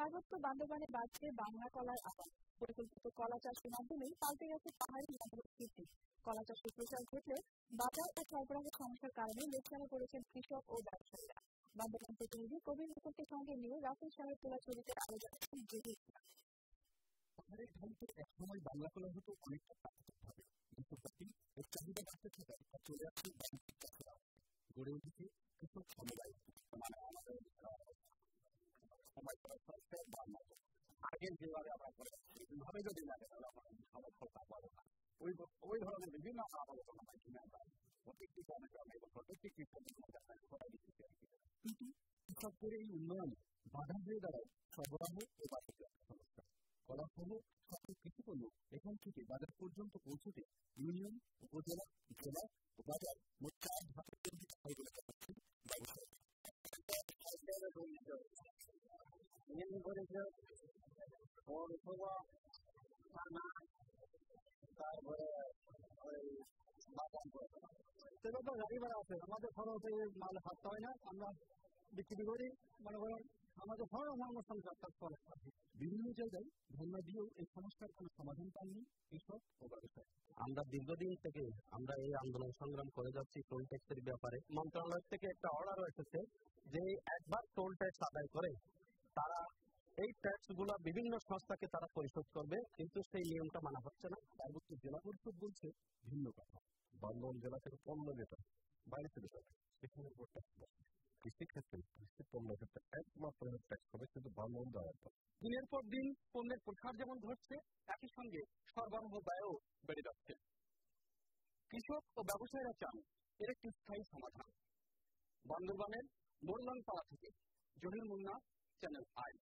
পার্বত্য বান্দরবানে বাড়ছে বাংলা কলার আবাদ। পরিকল্পিত কলা চাষের মাধ্যমে পাল্টে গেছে পাহাড়ি অঞ্চলের কৃষি। কলা চাষের প্রসার ঘটে বাজার ও সরবরাহ সমস্যার কারণে লোকসানে পড়েছেন কৃষক ও ব্যবসায়ীরা। বান্দরবান প্রতিনিধি কবির মুকুলকে সঙ্গে নিয়ে রাফেল সাহেব তোলা ছবিতে আলো জানাচ্ছেন জহির মুন্না। পাহাড়ের ঢালতে একসময় বাংলা কলা হতো অনেকটা প্রাকৃতিকভাবে, কিন্তু এর চাহিদা বাড়তে থাকায় তা চলে আসছে বাণিজ্যিক চাষের আওতায়। গড়ে উঠেছে কৃষক সমবায়, মানে আমাদের আগের যেভাবে আমরা করে আসছি সেভাবে যদি লাগে তাহলে আমরা সফলতা পাবো না। ওই ধরনের বিভিন্ন আলোচনা মাধ্যমে আমরা প্রত্যেকটি গ্রামে গ্রামে এবং প্রত্যেকটি কিন্তু কৃষক করে এই উন্নয়নে বাধা হয়ে দাঁড়ায় সরবরাহ ও বাণিজ্য সমস্যা। কলাসহ সকল কৃষিপণ্য এখান থেকে বাজার পর্যন্ত পৌঁছতে ইউনিয়ন, উপজেলা, জেলা ও বাজার মোট ৪ ধাপে গাড়িবার আছে। আমাদের খরচ মাল হাসতে হয় না, আমরা বিক্রি করি। মনে করেন আমাদের খরচ আমার সংসার করে বিভিন্ন জায়গায় ধন্যবাদ দিয়েও এই সমস্যার কোনো সমাধান পাননি কৃষক ও ব্যবসায়ী। আমরা দীর্ঘদিন থেকে আমরা এই আন্দোলন সংগ্রাম করে যাচ্ছি টোল ট্যাক্সের ব্যাপারে। মন্ত্রণালয় থেকে একটা অর্ডারও এসেছে যে একবার টোল ট্যাক্স আদায় করে তারা এই ট্যাক্সগুলো বিভিন্ন সংস্থাকে তারা পরিশোধ করবে, কিন্তু সেই নিয়মটা মানা হচ্ছে না। পার্বত্য জেলা পরিষদ বলছে ভিন্ন কথা। বান্দরবান জেলা থেকে পণ্য যেটা বাইরে থেকে থাকে সেখানে উপর ট্যাক্স বসে। কৃষিক্ষেত্রে কৃষি পণ্যের ক্ষেত্রে একমাত্র ট্যাক্স হবে কিন্তু বান্দরবান দেওয়ার পর দিনের পর দিন পণ্যের প্রসার যেমন ঘটছে, একই সঙ্গে সরবরাহ ব্যয়ও বেড়ে যাচ্ছে। কৃষক ও ব্যবসায়ীরা চান এর একটি স্থায়ী সমাধান। বান্দরবানের মোল্লানপাড়া থেকে জহির মুন্না, চ্যানেল I।